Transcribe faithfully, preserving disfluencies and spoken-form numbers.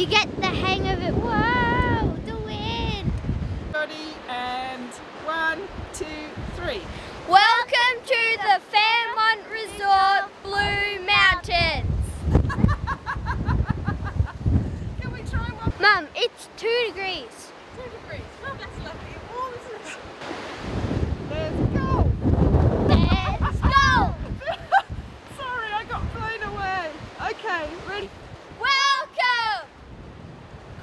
you get the hang of it. Whoa, the wind! Ready, and one, two, three. Welcome to the Fairmont Resort Blue Mountains. Can we try one? Mum, it's two degrees.